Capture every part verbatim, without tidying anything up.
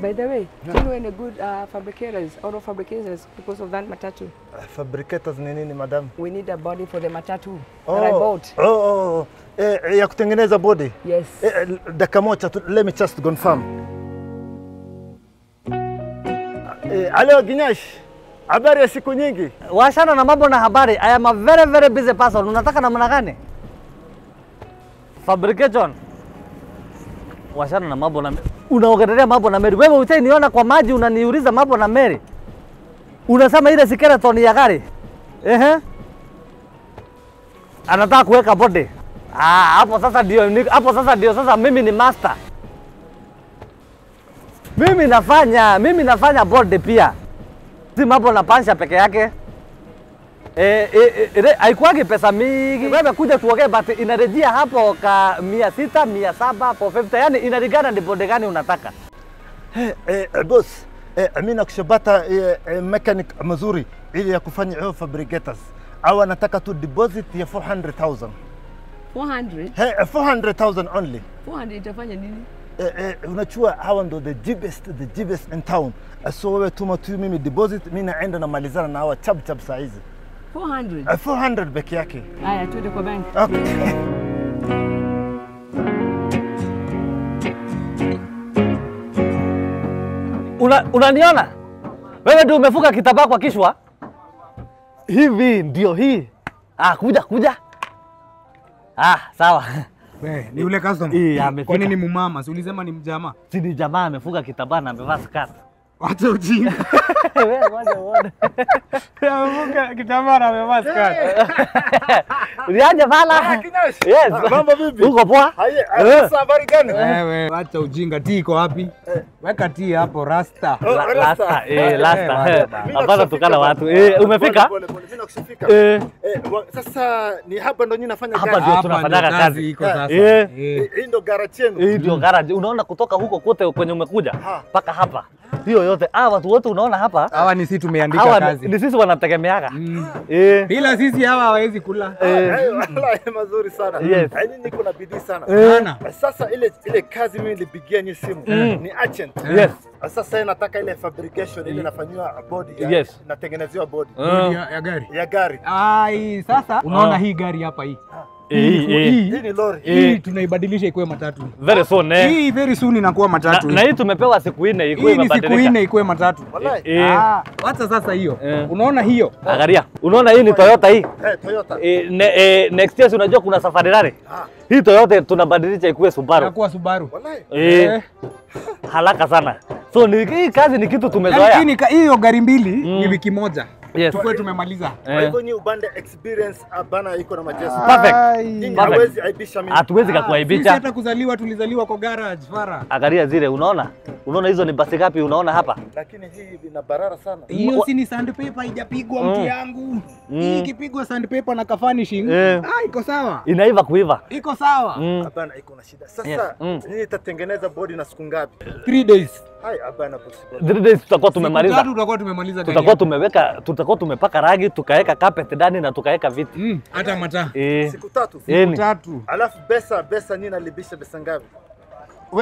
By the way, yeah. you know any good uh, fabricators, auto fabricators, because of that matatu? Uh, fabricators ni nini, madam? We need a body for the matatu oh. that I bought. Oh, oh, oh. Eh, ya kutengeneza body? Yes. Eh, dakika moja, let me just confirm. Eh, alo, Ginyash. Habari ya siku nyingi? Washana na mambo na habari. I am a very, very busy person. Unataka namna gani? Fabrication. Washana na mambo na... Unaongelea mambo na Mary. Wewe utaniona kwa maji unaniuliza mambo na Mary. Unasema ile skeleton ya gari. Ehe. Anataka kuweka body. Ah, hapo sasa ndio hapo sasa ndio sasa mimi ni master. Mimi nafanya, mimi nafanya body pia. Si mambo na pansha peke yake. Eh eh ile haikuwake pesa mingi. Wewe kuja tuongee but inarejea hapo ka mia sita, mia saba, four fifty yani inalingana ni body gani unataka. Eh hey, hey, boss, hey, mimi nakushibata hey, hey, mechanic mzuri ili ya kufanya hiyo fabricators. Au nataka tu deposit ya four hundred thousand. four hundred? Hey, four hundred thousand only. four hundred itafanya nini? Eh eh unachua hawa ndo the cheapest the cheapest in town. So wewe tuma tu mimi deposit mimi naenda na malizana na hawa chap chap saa hizi. four hundred. Uh, four hundred beki yake. Haya tuende kwa bank. Okay. Una unaniona? Wewe ndio umefuka kitambaa kwa kishwa? Hivi ndio hii. Ah kuja kuja. Ah sawa. We, ni yule customer. Yeah, kwa nini mumama? Si ulisema ni mjamaa. Si ni jamaa amefuka kitambaa na amevaa scarf. Wacha ujinga. Wewe wacha uone. Amefuka kitambaa na amevaa scarf. Uliaje bala? Yes. Mambo vipi? Uko poa? Hai, habari gani? Wewe wacha ujinga. Tii iko wapi? Weka tii hapo rasta. Rasta, eh rasta. Hapana tukana watu. Eh umefika? Eh sasa ni hapa ndo nyinyi nafanya kazi. Hapa ndio tunafanya kazi iko sasa. Eh hii ndo garage yenu. Hii ndio garage. Unaona kutoka huko kote kwenye umekuja mpaka hapa. Hiyo yote ah watu wote unaona hapa hawa ni sisi tumeandika kazi. Ni sisi wanategemeaga. Eh bila sisi hawa hawezi kula. Hayo ni mazuri sana. Yaani niko na bidii sana. Sasa ile ile kazi mimi nilipigia nyinyi simu ni agent. Yes. Sasa nataka ile fabrication ile inafanywa body ya natengenezewa body ya gari. Ya gari. Ai sasa unaona hii gari hapa hii. Hii ni lori. Hii tunaibadilisha ikuwe matatu. Very soon eh. Hii very soon inakuwa matatu. Na hii tumepewa siku nne ikuwe mabadiliko. Hii siku nne ikuwe matatu. Wallahi. Ah, wacha sasa hiyo. Unaona hiyo? Angalia. Unaona hii ni Toyota hii? Eh, Toyota. Eh, next year unajua kuna safari rare. Hii Toyota tunabadilisha ikuwe Subaru. Inakuwa Subaru. Wallahi. Eh. Haraka sana. So hii kazi ni kitu tumezoea. Hii ni hiyo gari mbili ni wiki moja. Yes. Tuko tumemaliza. Kwa hivyo ni ubande experience abana iko na majesu. Perfect. Hawezi aibisha mimi. Hatuwezi kukuaibisha. Sisi hata kuzaliwa tulizaliwa kwa garage fara. Angalia zile unaona? Unaona hizo ni basi gapi unaona hapa? Lakini hii ina barara sana. Hiyo si ni sandpaper haijapigwa mtu yangu. Hii ikipigwa sandpaper na kafanishing. Ah iko sawa. Inaiva kuiva. Iko sawa. Hapana iko na shida. Sasa nini itatengeneza body na siku ngapi? three days. Hai hapana possible. three days tutakuwa tumemaliza. Tatu tutakuwa tumemaliza. Tutakuwa tumeweka tutakuwa tumepaka rangi, tukaweka carpet ndani na tukaweka viti. Hata mataa. Siku tatu. Siku tatu. Alafu pesa pesa nini nalibisha pesa ngapi?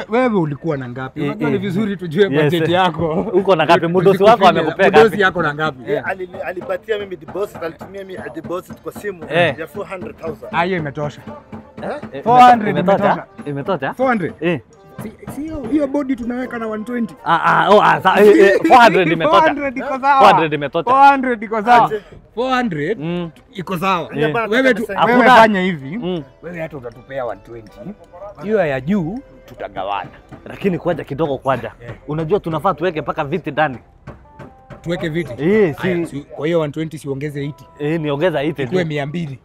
Wewe ulikuwa na ngapi? Unajua ni vizuri tujue budget yako. Uko na ngapi? Mdosi wako amekupea ngapi? Mdosi yako na ngapi? Alipatia mimi deposit, alitumia mimi deposit kwa simu ya four hundred thousand. Ah hiyo imetosha. Eh? four hundred imetosha. Imetosha? four hundred. Eh. Sio hiyo body tunaweka na one twenty. Ah ah oh ah four hundred imetoka. four hundred imetoka. four hundred iko sawa. four hundred iko sawa. Wewe tu fanya hivi. Wewe hata utatupea one twenty. Hiyo ya juu tutagawana. Lakini kwaja kidogo kwaja. Unajua tunafaa tuweke mpaka viti ndani. Tuweke viti. Eh si kwa hiyo one twenty siongeze eighty. Eh niongeza eighty. Tuwe mia mbili.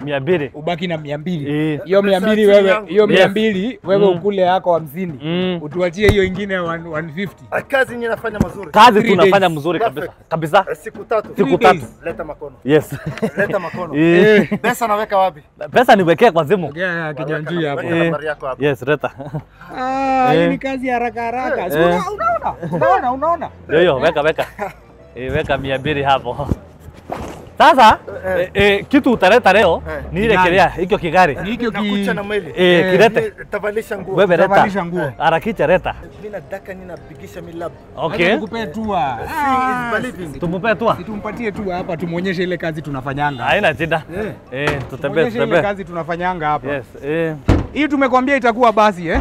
Ubaki na mia mbili. Hiyo mia mbili wewe, hiyo mia mbili wewe ukule yako hamsini. Utuachie hiyo nyingine one fifty. Kazi yenyewe inafanya mazuri. Kazi tunafanya mzuri kabisa. Kabisa. Siku tatu. Siku tatu. Leta makono. Yes. Leta makono. Pesa naweka wapi? Pesa niwekee kwa simu. Yeah, kinyanjui hapo. Nambari yako hapo. Yes, leta. Ah, hii ni kazi haraka haraka. Unaona? Unaona? Unaona? Unaona? Yo yo, weka weka. Iweka mia mbili hapo. Sasa eh, eh, kitu utaleta leo eh, ni ile kelea hicho kigari. Ni hicho ki eh kilete. Tavalisha nguo. Wewe tavalisha nguo. Harakisha leta. Mimi nataka ninapigisha milabu. Okay. Tukupe tua. Tumpe tua. Tumpatie tua hapa tumuonyeshe ile kazi tunafanyanga. Haina shida. Eh, tutembee tutembee. Ile kazi tunafanyanga hapa. Yes. Eh. Hii tumekwambia itakuwa basi eh.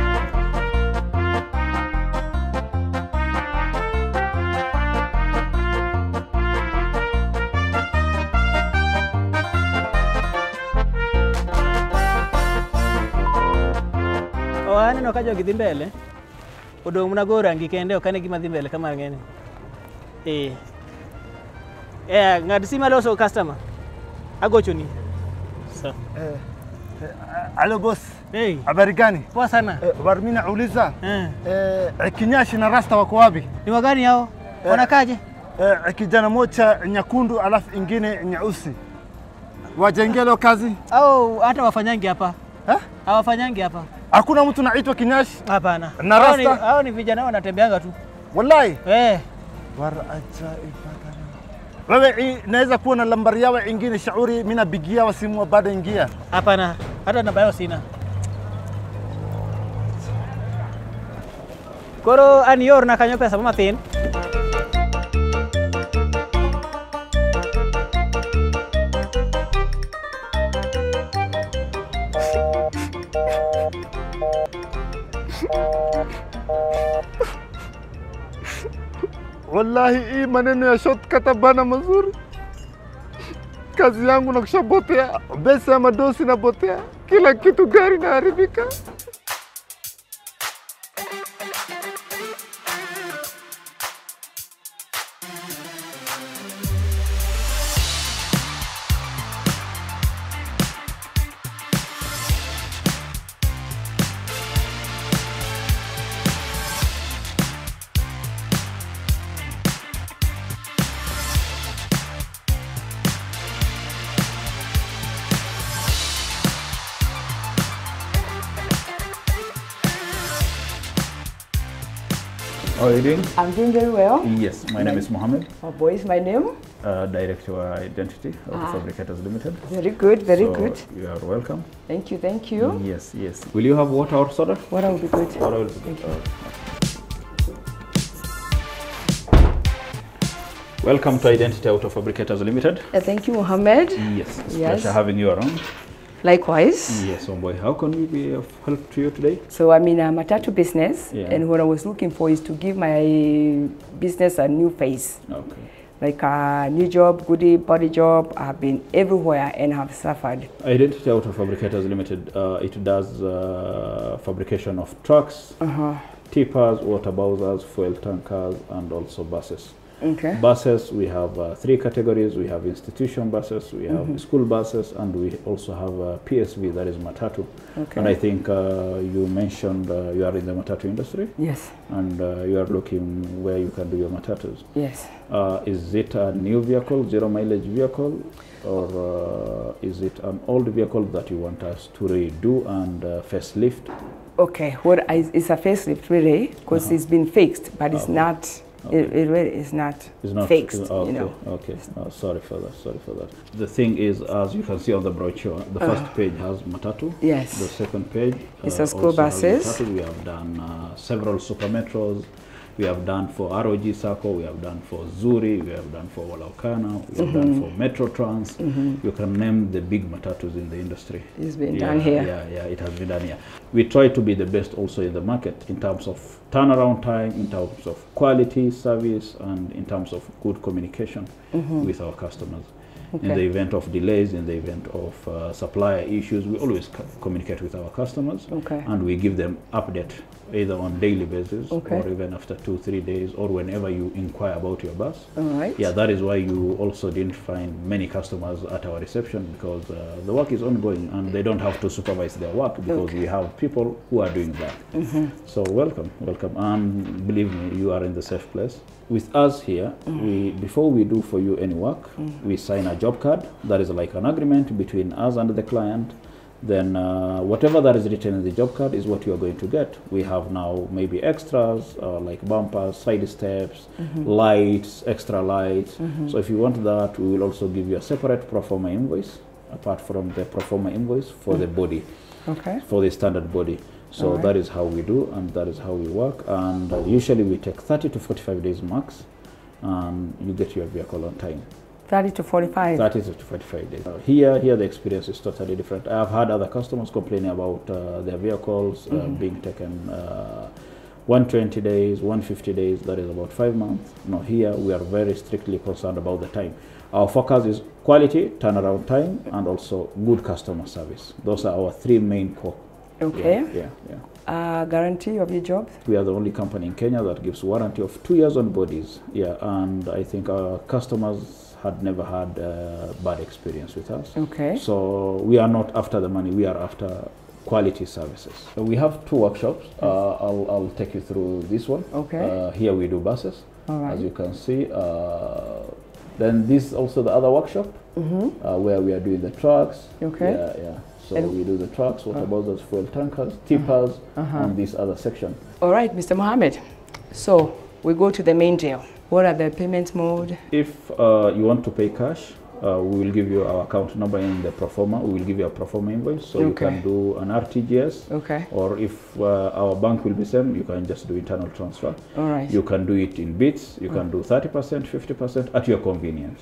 Neno kaja kidhimbele odo mnagora ngikaendea kane kimadhimbele kama ngene eh eh ngadisima loso customer agochoni sawa eh alo boss hey habari gani poa sana barmina uliza eh kinyashi na rasta wako wapi ni wagani hao wanakaje eh kijana mocha nyakundu alafu ingine nyeusi wajengelo kazi au hata wafanyangi hapa eh hawafanyangi hapa hakuna mtu anaitwa kinyashi hapana na rasta hao ni vijana wanatembeanga tu wallahi eh wewe naweza kuona nambari yao ingine shauri mimi napigia wasimu baada ingia hapana hata namba yao sina koro anior na kanyo pesa mama tena wallahi hii maneno ya shortcut bana mazuri kazi yangu nakushabotea besa madosi nabotea kila kitu gari naharibika How are you doing? I'm doing very well. Yes, my name is Mohammed. Oh boy, is my name? Uh, Director of Identity Auto ah. Fabricators Limited. Very good, very so good. You are welcome. Thank you, thank you. Yes, yes. Will you have water or soda? Water will be good. Water will be good. Right. Welcome to Identity Auto Fabricators Limited. Uh, thank you, Mohammed. Yes, it's yes. Pleasure having you around. Likewise. Yes, oh boy. How can we be of help to you today? So I mean, I'm a tattoo business, yeah. And what I was looking for is to give my business a new face. Okay. Like a new job, good body job. I've been everywhere and have suffered. Identity Auto Fabricators Limited. Uh, it does uh, fabrication of trucks, uh-huh. tippers, water bowsers, fuel tankers, and also buses. Okay. Buses, we have uh, three categories. We have institution buses, we have mm-hmm. school buses, and we also have uh, P S V, that is Matatu. Okay. And I think uh, you mentioned uh, you are in the Matatu industry. Yes. And uh, you are looking where you can do your Matatus. Yes. Uh, is it a new vehicle, zero mileage vehicle, or uh, is it an old vehicle that you want us to redo and uh, facelift? Okay, what is, it's a facelift really, because uh-huh. it's been fixed, but it's uh-huh. not. Okay. It, it really is not, it's not fixed, it's, okay, you know. Okay, oh, sorry for that, sorry for that. The thing is, as you can see on the brochure, the uh, first page has Matatu. Yes. The second page uh, it's a school buses. We have done uh, several super metros. We have done for R O G Circle, we have done for Zuri, we have done for Walaukana, we have mm-hmm. done for Metrotrans. Mm-hmm. You can name the big Matatus in the industry. It's been yeah, done here. Yeah, yeah, it has been done here. We try to be the best also in the market in terms of turnaround time, in terms of quality service, and in terms of good communication mm-hmm. with our customers. Okay. In the event of delays, in the event of uh, supplier issues, we always co communicate with our customers, okay. and we give them update either on daily basis okay. or even after two, three days, or whenever you inquire about your bus. All right. Yeah, that is why you also didn't find many customers at our reception because uh, the work is ongoing and they don't have to supervise their work because okay. we have people who are doing that. Mm-hmm. So welcome, welcome, and believe me, you are in the safe place. With us here, mm-hmm. we before we do for you any work, mm-hmm. we sign a job card. That is like an agreement between us and the client then uh, whatever that is written in the job card is what you are going to get. We have now maybe extras, uh, like bumpers, side steps, mm-hmm. lights, extra lights. Mm-hmm. So if you want that, we will also give you a separate pro forma invoice, apart from the pro forma invoice for mm-hmm. the body, okay. for the standard body. So right. that is how we do, and that is how we work. And uh, usually we take thirty to forty-five days max, and you get your vehicle on time. thirty to forty-five? thirty to forty-five days. Uh, here, here the experience is totally different. I have had other customers complaining about uh, their vehicles uh, mm-hmm. being taken uh, one hundred twenty days, one hundred fifty days, that is about five months. No, here we are very strictly concerned about the time. Our focus is quality, turnaround time, and also good customer service. Those are our three main core. Okay. Yeah, yeah, yeah. Uh, guarantee of your job? We are the only company in Kenya that gives warranty of two years on bodies. Yeah, and I think our customers had never had a bad experience with us. Okay. So we are not after the money, we are after quality services. So we have two workshops. Yes. Uh, I'll, I'll take you through this one. Okay. Uh, here we do buses, all right. as you can see. Uh, then this also the other workshop, mm-hmm. uh, where we are doing the trucks. Okay. Yeah, yeah. So and we do the trucks, what uh, about those fuel tankers, tippers, uh-huh. uh-huh. and this other section. All right, Mister Mohammed. So we go to the main deal. What are the payment mode? If uh, you want to pay cash, uh, we will give you our account number in the proforma. We will give you a proforma invoice, so okay. you can do an R T G S. Okay. Or if uh, our bank will be same, you can just do internal transfer. All right. You can do it in bits. You can do thirty percent, fifty percent at your convenience.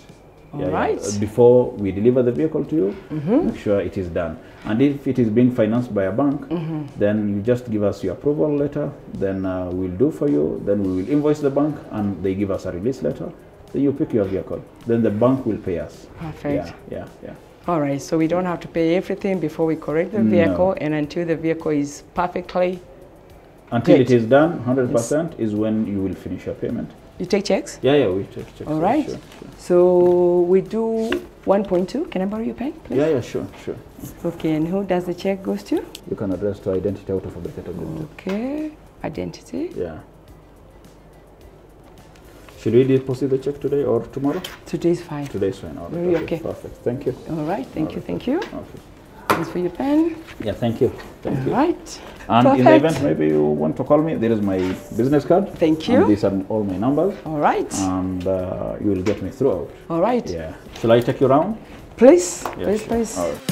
All yeah, right. Yeah. Before we deliver the vehicle to you, mm-hmm. make sure it is done. And if it is being financed by a bank, mm-hmm. then you just give us your approval letter, then uh, we'll do for you, then we will invoice the bank, and they give us a release letter, then you pick your vehicle. Then the bank will pay us. Perfect. Yeah, yeah, yeah. All right, so we don't have to pay everything before we correct the vehicle, no. and until the vehicle is perfectly Until good. It is done, one hundred percent is when you will finish your payment. You take checks? Yeah, yeah, we take checks. All right. Sure, sure. So we do one point two. Can I borrow your pen, please? Yeah, yeah, sure, sure. Okay, and who does the check goes to? You can address to Identity Auto Fabricators Limited. Okay, Identity. Yeah. Should we deposit the check today or tomorrow? Today's fine. Today's fine. All right. Okay. Perfect. Thank you. All right. Thank All you. Right. Thank you. Okay. Thanks for your pen. Yeah, thank you. Thank all you. Right. And perfect. In the event, maybe you want to call me, there is my business card. Thank you. And these are all my numbers. All right. And uh, you will get me throughout. All right. Yeah. Shall I take you around? Please. Yeah, please, sure. Please. All right.